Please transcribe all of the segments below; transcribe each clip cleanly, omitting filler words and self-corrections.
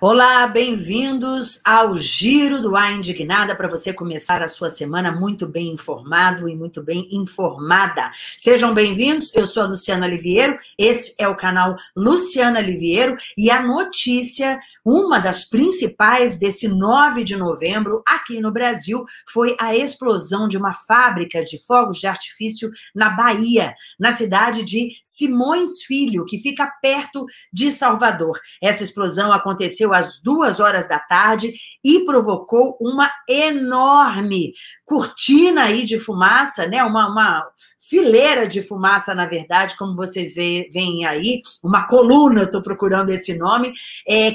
Olá, bem-vindos ao Giro do A Indignada, para você começar a sua semana muito bem informado e muito bem informada. Sejam bem-vindos, eu sou a Luciana Liviero, esse é o canal Luciana Liviero, e a notícia, uma das principais desse 9 de novembro aqui no Brasil, foi a explosão de uma fábrica de fogos de artifício na Bahia, na cidade de Simões Filho, que fica perto de Salvador. Essa explosão aconteceu às 2h da tarde e provocou uma enorme cortina aí de fumaça, né? Uma fileira de fumaça, na verdade, como vocês veem aí, uma coluna, estou procurando esse nome,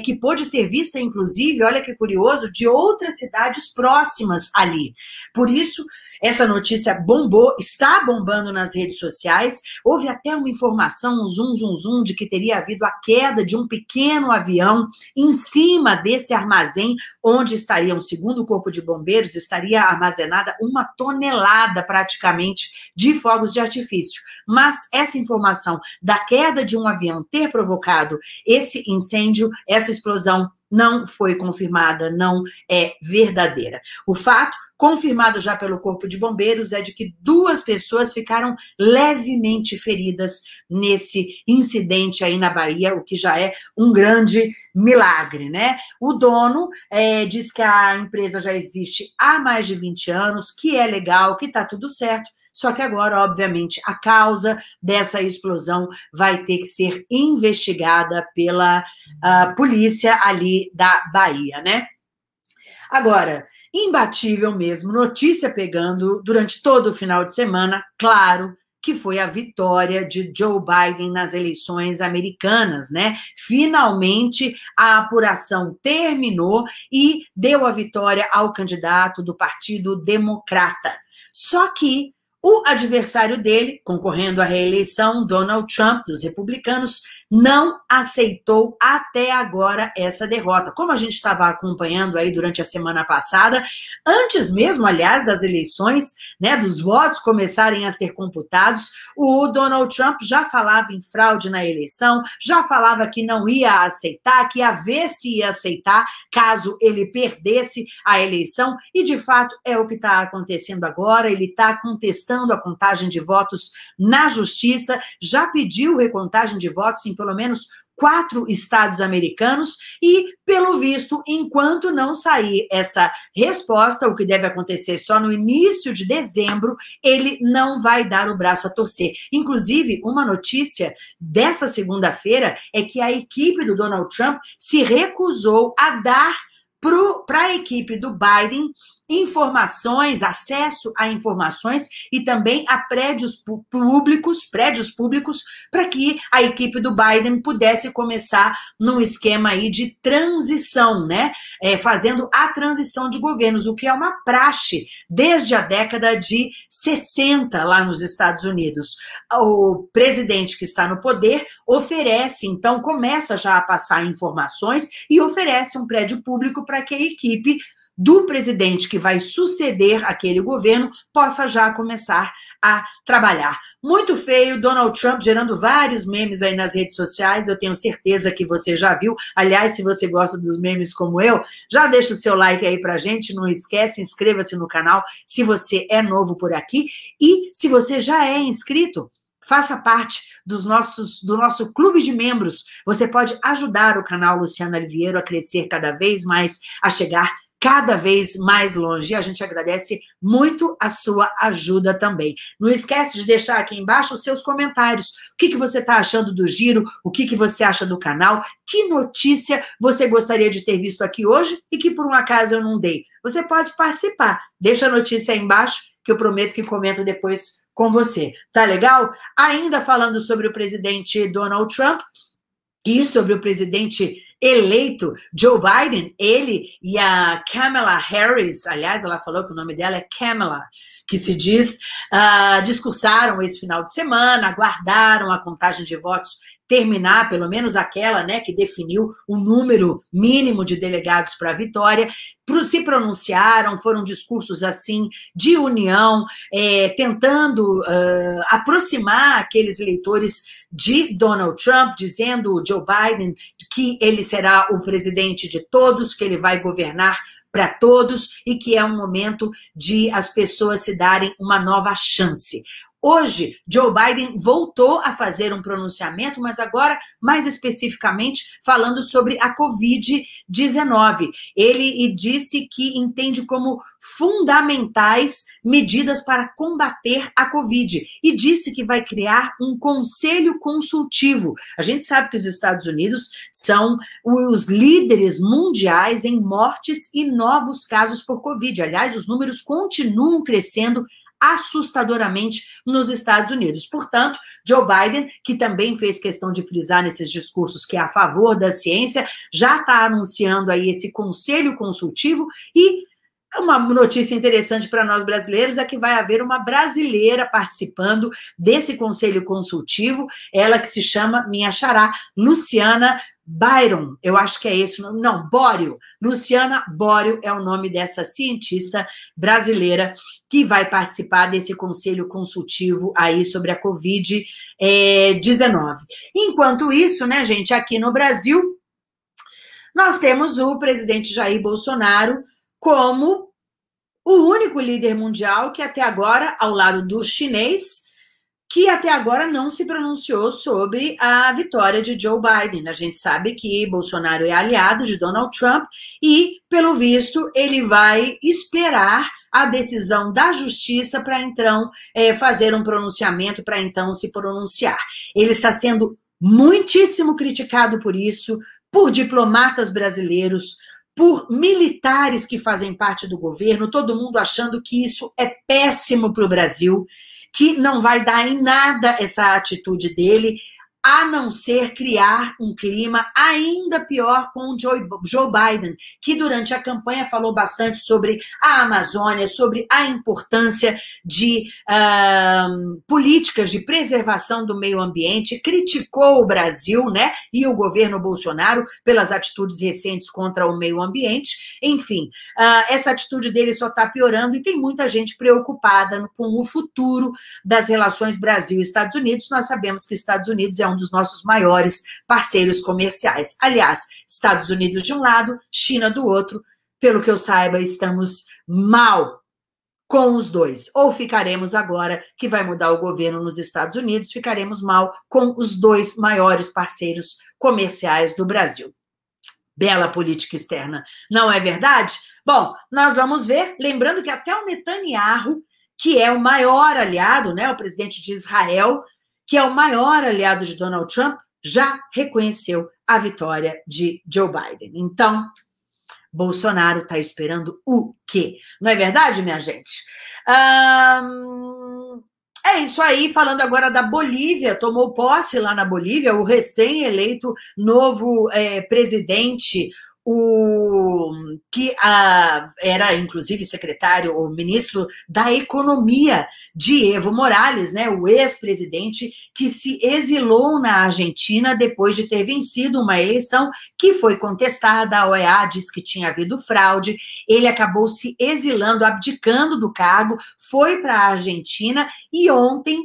que pôde ser vista, inclusive, olha que curioso, de outras cidades próximas ali. Por isso, essa notícia bombou, está bombando nas redes sociais. Houve até uma informação, um zoom, de que teria havido a queda de um pequeno avião em cima desse armazém, onde estaria, segundo o Corpo de Bombeiros, estaria armazenada 1 tonelada, praticamente, de fogos de artifício. Mas essa informação da queda de um avião ter provocado esse incêndio, essa explosão, não foi confirmada, não é verdadeira. O fato, confirmado já pelo Corpo de Bombeiros, é de que 2 pessoas ficaram levemente feridas nesse incidente aí na Bahia, o que já é um grande milagre, né? O dono diz que a empresa já existe há mais de 20 anos, que é legal, que tá tudo certo, só que agora, obviamente, a causa dessa explosão vai ter que ser investigada pela polícia ali da Bahia, né? Agora, imbatível mesmo, notícia pegando durante todo o final de semana, claro, que foi a vitória de Joe Biden nas eleições americanas, né? Finalmente, a apuração terminou e deu a vitória ao candidato do Partido Democrata. Só que o adversário dele, concorrendo à reeleição, Donald Trump, dos republicanos, não aceitou até agora essa derrota. Como a gente estava acompanhando aí durante a semana passada, antes mesmo, aliás, das eleições, né, dos votos começarem a ser computados, o Donald Trump já falava em fraude na eleição, já falava que não ia aceitar, que ia ver se ia aceitar caso ele perdesse a eleição, e de fato é o que está acontecendo agora. Ele está contestando a contagem de votos na justiça, já pediu recontagem de votos em pelo menos 4 estados americanos e, pelo visto, enquanto não sair essa resposta, o que deve acontecer só no início de dezembro, ele não vai dar o braço a torcer. Inclusive, uma notícia dessa segunda-feira é que a equipe do Donald Trump se recusou a dar para a equipe do Biden informações, acesso a informações e também a prédios públicos, para que a equipe do Biden pudesse começar num esquema aí de transição, né? Fazendo a transição de governos, o que é uma praxe desde a década de 60 lá nos Estados Unidos. O presidente que está no poder oferece, então, começa já a passar informações e oferece um prédio público para que a equipe do presidente que vai suceder aquele governo possa já começar a trabalhar. Muito feio, Donald Trump gerando vários memes aí nas redes sociais, eu tenho certeza que você já viu. Aliás, se você gosta dos memes como eu, já deixa o seu like aí pra gente, não esquece, inscreva-se no canal se você é novo por aqui, e se você já é inscrito, faça parte do nosso clube de membros. Você pode ajudar o canal Luciana Liviero a crescer cada vez mais, a chegar cada vez mais longe. E a gente agradece muito a sua ajuda também. Não esquece de deixar aqui embaixo os seus comentários. O que você está achando do Giro? O que você acha do canal? Que notícia você gostaria de ter visto aqui hoje e que por um acaso eu não dei? Você pode participar. Deixa a notícia aí embaixo que eu prometo que comento depois com você. Tá legal? Ainda falando sobre o presidente Donald Trump e sobre o presidente eleito Joe Biden, ele e a Kamala Harris, aliás, ela falou que o nome dela é Kamala, que se diz, discursaram esse final de semana, aguardaram a contagem de votos terminar, pelo menos aquela, né, que definiu o número mínimo de delegados para a vitória, se pronunciaram, foram discursos assim de união, tentando aproximar aqueles eleitores de Donald Trump, dizendo o Joe Biden que ele será o presidente de todos, que ele vai governar para todos e que é um momento de as pessoas se darem uma nova chance. Hoje, Joe Biden voltou a fazer um pronunciamento, mas agora, mais especificamente, falando sobre a Covid-19. Ele disse que entende como fundamentais medidas para combater a Covid e disse que vai criar um conselho consultivo. A gente sabe que os Estados Unidos são os líderes mundiais em mortes e novos casos por Covid. Aliás, os números continuam crescendo assustadoramente nos Estados Unidos. Portanto, Joe Biden, que também fez questão de frisar nesses discursos que é a favor da ciência, já está anunciando aí esse conselho consultivo e uma notícia interessante para nós brasileiros é que vai haver uma brasileira participando desse conselho consultivo, ela que se chama, minha xará, Luciana Byron, eu acho que é esse o nome, não, Borio, Luciana Borio é o nome dessa cientista brasileira que vai participar desse conselho consultivo aí sobre a Covid-19. Enquanto isso, né, gente, aqui no Brasil, nós temos o presidente Jair Bolsonaro como o único líder mundial que até agora, ao lado do chinês, que até agora não se pronunciou sobre a vitória de Joe Biden. A gente sabe que Bolsonaro é aliado de Donald Trump e, pelo visto, ele vai esperar a decisão da justiça para, então, fazer um pronunciamento, para, então, se pronunciar. Ele está sendo muitíssimo criticado por isso, por diplomatas brasileiros, por militares que fazem parte do governo, todo mundo achando que isso é péssimo para o Brasil, que não vai dar em nada essa atitude dele, a não ser criar um clima ainda pior com o Joe Biden, que durante a campanha falou bastante sobre a Amazônia, sobre a importância de políticas de preservação do meio ambiente, criticou o Brasil, né, e o governo Bolsonaro pelas atitudes recentes contra o meio ambiente. Enfim, essa atitude dele só está piorando e tem muita gente preocupada com o futuro das relações Brasil e Estados Unidos. Nós sabemos que Estados Unidos é um dos nossos maiores parceiros comerciais. Aliás, Estados Unidos de um lado, China do outro, pelo que eu saiba, estamos mal com os dois. Ou ficaremos agora, que vai mudar o governo nos Estados Unidos, ficaremos mal com os dois maiores parceiros comerciais do Brasil. Bela política externa, não é verdade? Bom, nós vamos ver, lembrando que até o Netanyahu, que é o maior aliado, né, o presidente de Israel, que é o maior aliado de Donald Trump, já reconheceu a vitória de Joe Biden. Então, Bolsonaro está esperando o quê? Não é verdade, minha gente? É isso aí, falando agora da Bolívia, tomou posse lá na Bolívia, o recém-eleito novo presidente, o que era, inclusive, secretário ou ministro da Economia de Evo Morales, né, o ex-presidente que se exilou na Argentina depois de ter vencido uma eleição que foi contestada, a OEA disse que tinha havido fraude, ele acabou se exilando, abdicando do cargo, foi para a Argentina e ontem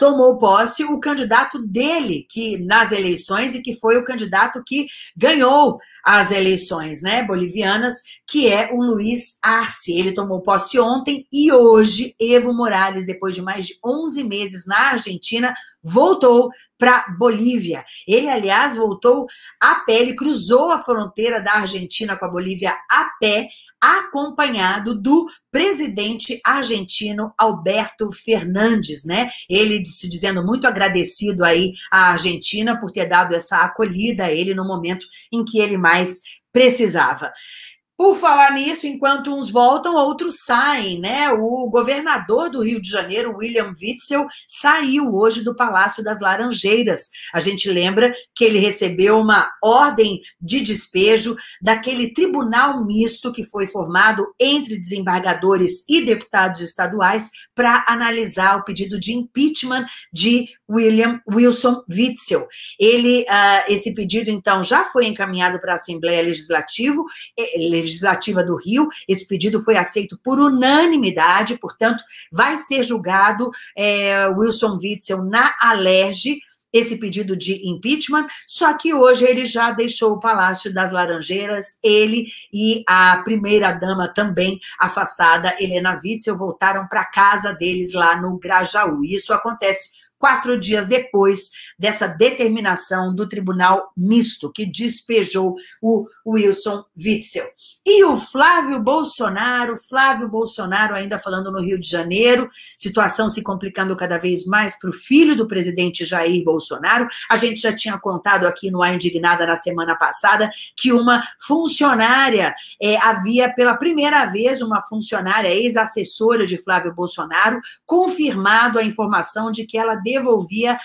tomou posse o candidato dele que nas eleições e que foi o candidato que ganhou as eleições, né, bolivianas, que é o Luiz Arce. Ele tomou posse ontem e hoje Evo Morales, depois de mais de 11 meses na Argentina, voltou para Bolívia. Ele, aliás, voltou a pé, ele cruzou a fronteira da Argentina com a Bolívia a pé, acompanhado do presidente argentino Alberto Fernández, né? Ele se dizendo muito agradecido aí à Argentina por ter dado essa acolhida a ele no momento em que ele mais precisava. Por falar nisso, enquanto uns voltam, outros saem, né? O governador do Rio de Janeiro, Wilson Witzel, saiu hoje do Palácio das Laranjeiras. A gente lembra que ele recebeu uma ordem de despejo daquele tribunal misto que foi formado entre desembargadores e deputados estaduais para analisar o pedido de impeachment de Wilson Witzel. Esse pedido, então, já foi encaminhado para a Assembleia Legislativa do Rio. Esse pedido foi aceito por unanimidade, portanto, vai ser julgado Wilson Witzel na ALERJ, esse pedido de impeachment, só que hoje ele já deixou o Palácio das Laranjeiras, ele e a primeira-dama também afastada, Helena Witzel, voltaram para casa deles lá no Grajaú. Isso acontece 4 dias depois dessa determinação do Tribunal Misto, que despejou o Wilson Witzel. E o Flávio Bolsonaro ainda falando no Rio de Janeiro, situação se complicando cada vez mais para o filho do presidente Jair Bolsonaro. A gente já tinha contado aqui no A Indignada na semana passada que uma funcionária, havia pela primeira vez uma funcionária ex-assessora de Flávio Bolsonaro, confirmado a informação de que ela devolvia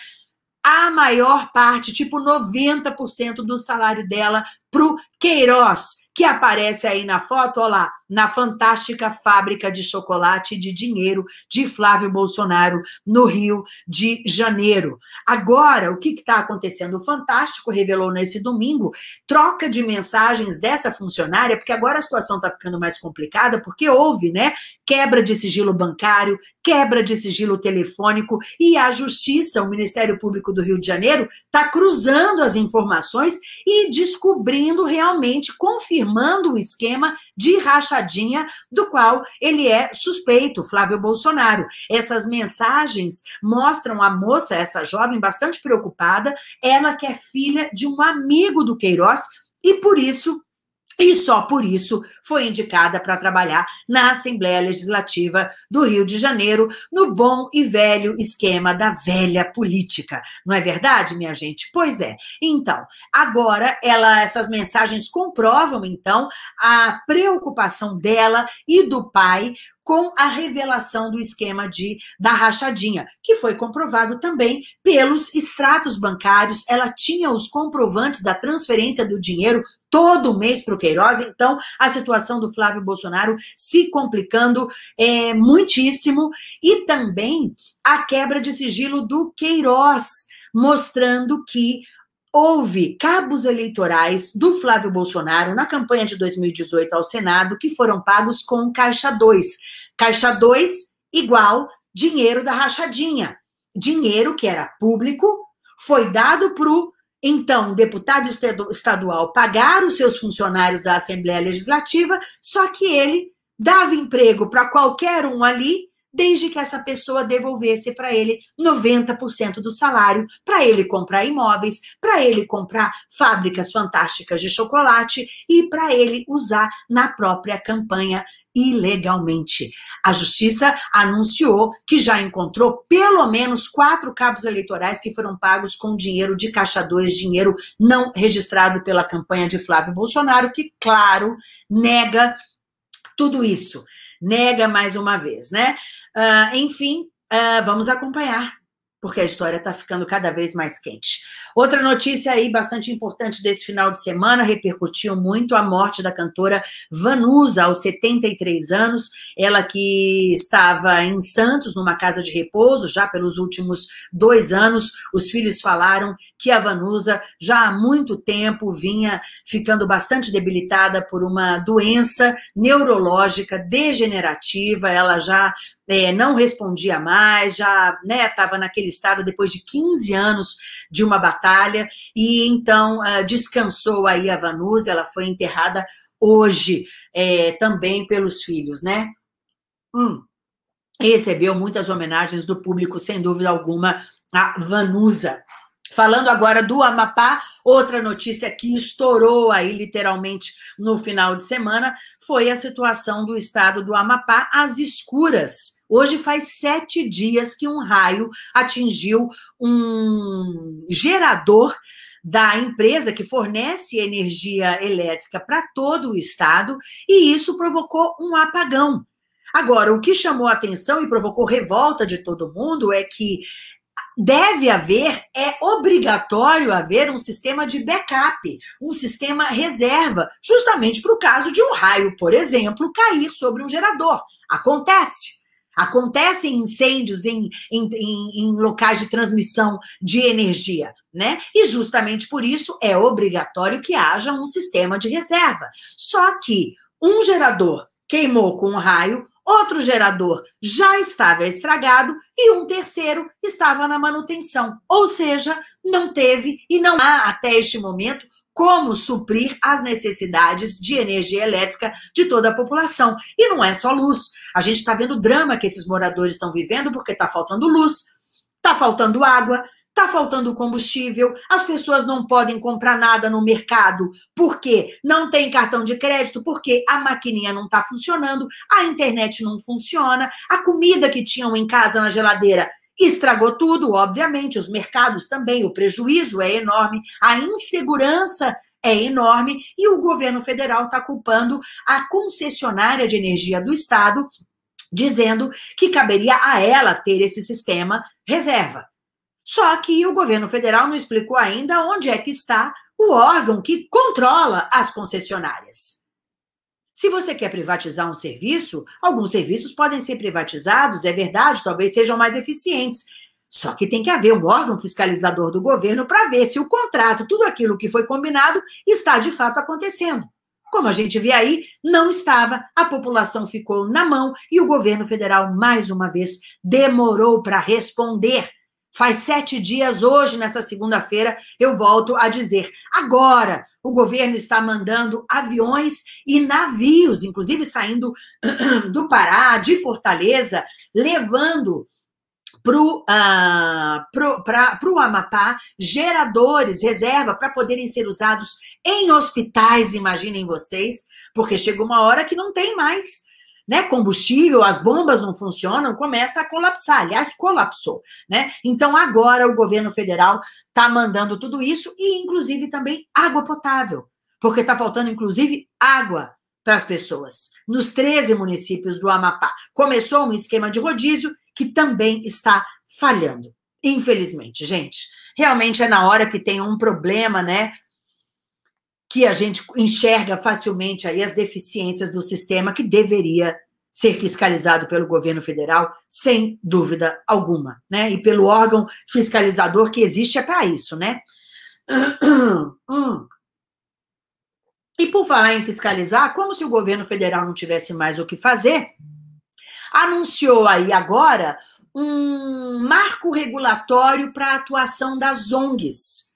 a maior parte, tipo 90% do salário dela para o Queiroz, que aparece aí na foto, olha lá, na fantástica fábrica de chocolate e de dinheiro de Flávio Bolsonaro no Rio de Janeiro. Agora, o que está acontecendo? O Fantástico revelou nesse domingo troca de mensagens dessa funcionária, porque agora a situação está ficando mais complicada, porque houve, né, quebra de sigilo bancário, quebra de sigilo telefônico, e a Justiça, o Ministério Público do Rio de Janeiro, está cruzando as informações e descobrindo, realmente confirmando o esquema de rachadinha do qual ele é suspeito, Flávio Bolsonaro. Essas mensagens mostram a moça, essa jovem, bastante preocupada, ela que é filha de um amigo do Queiroz e por isso, e só por isso, foi indicada para trabalhar na Assembleia Legislativa do Rio de Janeiro, no bom e velho esquema da velha política. Não é verdade, minha gente? Pois é. Então, agora, essas mensagens comprovam, então, a preocupação dela e do pai com a revelação do esquema da rachadinha, que foi comprovado também pelos extratos bancários. Ela tinha os comprovantes da transferência do dinheiro todo mês para o Queiroz. Então, a situação do Flávio Bolsonaro se complicando muitíssimo, e também a quebra de sigilo do Queiroz, mostrando que houve cabos eleitorais do Flávio Bolsonaro na campanha de 2018 ao Senado que foram pagos com Caixa 2. Caixa 2 igual dinheiro da rachadinha. Dinheiro que era público, foi dado para o então deputado estadual pagar os seus funcionários da Assembleia Legislativa, só que ele dava emprego para qualquer um ali, desde que essa pessoa devolvesse para ele 90% do salário, para ele comprar imóveis, para ele comprar fábricas fantásticas de chocolate e para ele usar na própria campanha ilegalmente. A Justiça anunciou que já encontrou pelo menos 4 cabos eleitorais que foram pagos com dinheiro de Caixa 2, dinheiro não registrado pela campanha de Flávio Bolsonaro, que, claro, nega tudo isso. Nega mais uma vez, né? Vamos acompanhar, porque a história está ficando cada vez mais quente. Outra notícia aí bastante importante desse final de semana, repercutiu muito a morte da cantora Vanusa, aos 73 anos, ela que estava em Santos, numa casa de repouso, já pelos últimos 2 anos, os filhos falaram que a Vanusa já há muito tempo vinha ficando bastante debilitada por uma doença neurológica degenerativa, ela já não respondia mais, já estava naquele estado depois de 15 anos de uma batalha, e então descansou aí a Vanusa, ela foi enterrada hoje também pelos filhos, né? Recebeu muitas homenagens do público, sem dúvida alguma, a Vanusa. Falando agora do Amapá, outra notícia que estourou aí literalmente no final de semana foi a situação do estado do Amapá às escuras. Hoje faz 7 dias que um raio atingiu um gerador da empresa que fornece energia elétrica para todo o estado, e isso provocou um apagão. Agora, o que chamou a atenção e provocou revolta de todo mundo é que deve haver, é obrigatório haver um sistema de backup, um sistema reserva, justamente para o caso de um raio, por exemplo, cair sobre um gerador. Acontece. Acontecem incêndios em locais de transmissão de energia, né? E justamente por isso é obrigatório que haja um sistema de reserva. Só que um gerador queimou com um raio, outro gerador já estava estragado e um terceiro estava na manutenção. Ou seja, não teve e não há até este momento como suprir as necessidades de energia elétrica de toda a população. E não é só luz. A gente está vendo o drama que esses moradores estão vivendo porque está faltando luz, está faltando água, está faltando combustível, as pessoas não podem comprar nada no mercado porque não tem cartão de crédito, porque a maquininha não está funcionando, a internet não funciona, a comida que tinham em casa na geladeira estragou tudo, obviamente, os mercados também, o prejuízo é enorme, a insegurança é enorme e o governo federal está culpando a concessionária de energia do estado, dizendo que caberia a ela ter esse sistema reserva. Só que o governo federal não explicou ainda onde é que está o órgão que controla as concessionárias. Se você quer privatizar um serviço, alguns serviços podem ser privatizados, é verdade, talvez sejam mais eficientes. Só que tem que haver um órgão fiscalizador do governo para ver se o contrato, tudo aquilo que foi combinado, está de fato acontecendo. Como a gente vê aí, não estava, a população ficou na mão e o governo federal, mais uma vez, demorou para responder. Faz 7 dias hoje, nessa segunda-feira, eu volto a dizer. Agora, o governo está mandando aviões e navios, inclusive saindo do Pará, de Fortaleza, levando para o Amapá geradores, reserva, para poderem ser usados em hospitais, imaginem vocês, porque chega uma hora que não tem mais, né, combustível, as bombas não funcionam, começa a colapsar, aliás, colapsou, né? Então, agora o governo federal está mandando tudo isso e, inclusive, também água potável, porque está faltando, inclusive, água para as pessoas, nos 13 municípios do Amapá. Começou um esquema de rodízio que também está falhando, infelizmente, gente. Realmente é na hora que tem um problema, né, que a gente enxerga facilmente aí as deficiências do sistema que deveria ser fiscalizado pelo governo federal, sem dúvida alguma, né? E pelo órgão fiscalizador que existe é para isso, né? E por falar em fiscalizar, como se o governo federal não tivesse mais o que fazer, anunciou aí agora um marco regulatório para a atuação das ONGs,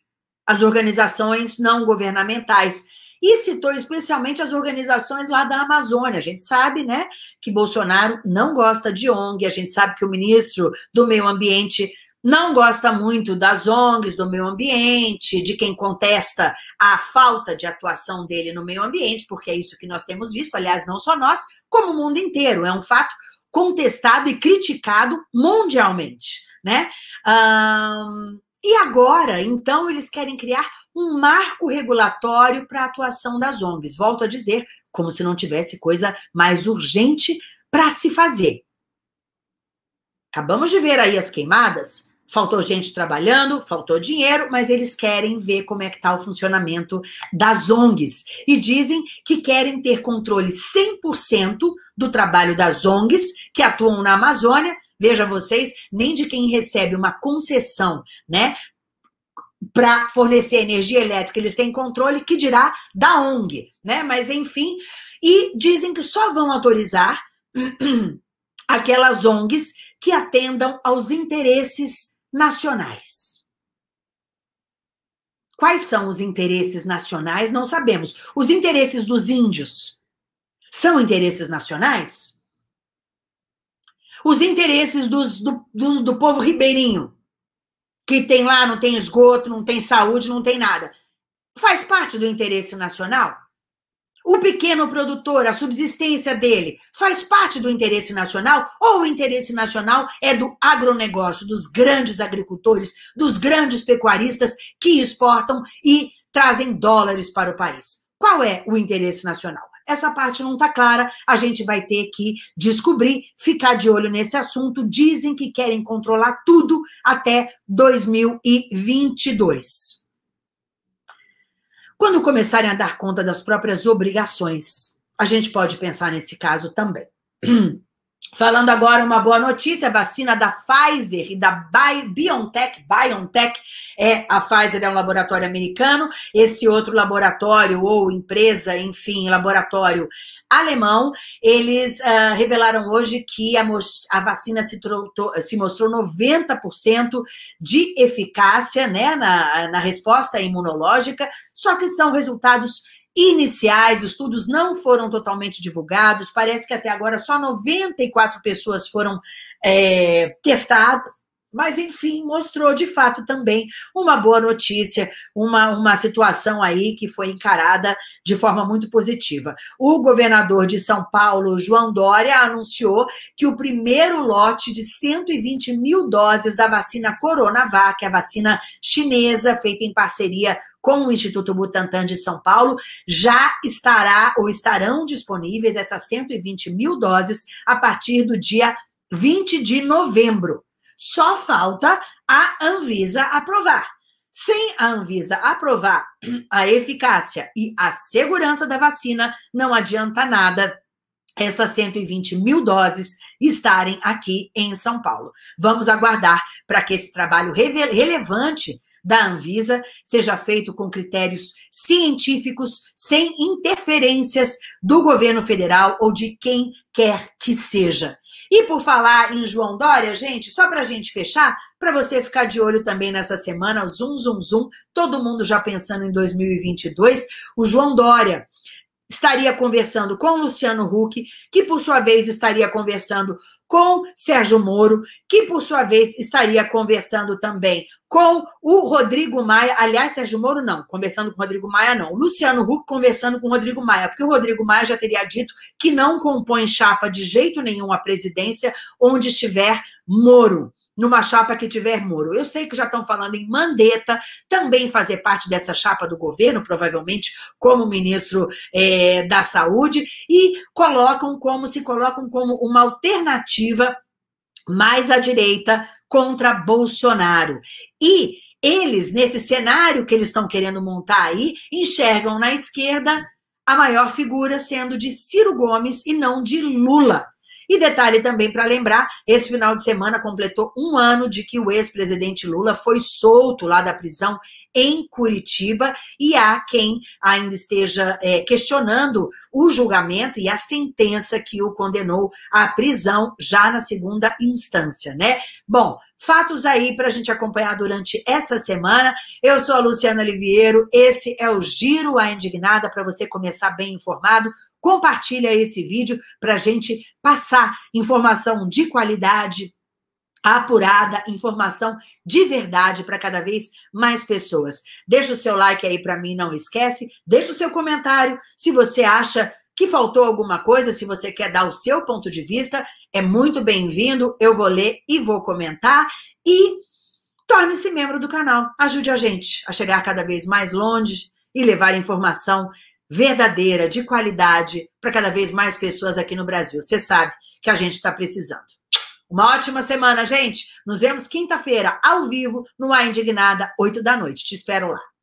as organizações não governamentais, e citou especialmente as organizações lá da Amazônia. A gente sabe, né, que Bolsonaro não gosta de ONG, a gente sabe que o ministro do Meio Ambiente não gosta muito das ONGs, do meio ambiente, de quem contesta a falta de atuação dele no meio ambiente, porque é isso que nós temos visto, aliás, não só nós, como o mundo inteiro, é um fato contestado e criticado mundialmente, né? E agora, então, eles querem criar um marco regulatório para a atuação das ONGs. Volto a dizer, como se não tivesse coisa mais urgente para se fazer. Acabamos de ver aí as queimadas, faltou gente trabalhando, faltou dinheiro, mas eles querem ver como é que está o funcionamento das ONGs. E dizem que querem ter controle 100% do trabalho das ONGs que atuam na Amazônia. Veja vocês, nem de quem recebe uma concessão, né, para fornecer energia elétrica, eles têm controle, que dirá da ONG, né? Mas enfim, e dizem que só vão autorizar aquelas ONGs que atendam aos interesses nacionais. Quais são os interesses nacionais? Não sabemos. Os interesses dos índios são interesses nacionais? Os interesses do povo ribeirinho, que tem lá, não tem esgoto, não tem saúde, não tem nada. Faz parte do interesse nacional? O pequeno produtor, a subsistência dele, faz parte do interesse nacional? Ou o interesse nacional é do agronegócio, dos grandes agricultores, dos grandes pecuaristas que exportam e trazem dólares para o país? Qual é o interesse nacional? Essa parte não está clara, a gente vai ter que descobrir, ficar de olho nesse assunto. Dizem que querem controlar tudo até 2022. Quando começarem a dar conta das próprias obrigações, a gente pode pensar nesse caso também. Falando agora uma boa notícia, a vacina da Pfizer e da BioNTech, a Pfizer é um laboratório americano, esse outro laboratório ou empresa, enfim, laboratório alemão, eles revelaram hoje que a vacina se mostrou 90% de eficácia, né, na resposta imunológica, só que são resultados iniciais, estudos não foram totalmente divulgados, parece que até agora só 94 pessoas foram testadas, mas enfim, mostrou de fato também uma boa notícia, uma situação aí que foi encarada de forma muito positiva. O governador de São Paulo, João Doria, anunciou que o primeiro lote de 120 mil doses da vacina CoronaVac, a vacina chinesa feita em parceria com o Instituto Butantan de São Paulo, já estarão disponíveis essas 120 mil doses a partir do dia 20 de novembro. Só falta a Anvisa aprovar. Sem a Anvisa aprovar a eficácia e a segurança da vacina, não adianta nada essas 120 mil doses estarem aqui em São Paulo. Vamos aguardar para que esse trabalho relevante da Anvisa seja feito com critérios científicos, sem interferências do governo federal ou de quem quer que seja. E por falar em João Doria, gente, só para a gente fechar, para você ficar de olho também nessa semana, o zoom, zoom, zoom, todo mundo já pensando em 2022, o João Doria estaria conversando com Luciano Huck, que por sua vez estaria conversando com Sérgio Moro, que por sua vez estaria conversando também com o Rodrigo Maia, aliás, Sérgio Moro não, conversando com o Rodrigo Maia não, Luciano Huck conversando com o Rodrigo Maia, porque o Rodrigo Maia já teria dito que não compõe chapa de jeito nenhum à presidência onde estiver Moro, numa chapa que tiver Moro. Eu sei que já estão falando em Mandetta também fazer parte dessa chapa do governo, provavelmente como ministro da Saúde, e se colocam como uma alternativa mais à direita contra Bolsonaro. E eles, nesse cenário que eles estão querendo montar aí, enxergam na esquerda a maior figura sendo de Ciro Gomes e não de Lula. E detalhe também para lembrar, esse final de semana completou um ano de que o ex-presidente Lula foi solto lá da prisão em Curitiba, e há quem ainda esteja questionando o julgamento e a sentença que o condenou à prisão já na segunda instância, né? Bom, fatos aí para a gente acompanhar durante essa semana. Eu sou a Luciana Liviero, esse é o Giro a Indignada, para você começar bem informado. Compartilha esse vídeo para a gente passar informação de qualidade, apurada, informação de verdade para cada vez mais pessoas. Deixa o seu like aí para mim, não esquece. Deixa o seu comentário se você acha que faltou alguma coisa, se você quer dar o seu ponto de vista, é muito bem-vindo. Eu vou ler e vou comentar. E torne-se membro do canal. Ajude a gente a chegar cada vez mais longe e levar informação verdadeira, de qualidade, para cada vez mais pessoas aqui no Brasil. Você sabe que a gente está precisando. Uma ótima semana, gente. Nos vemos quinta-feira, ao vivo, no A Indignada, 20h. Te espero lá.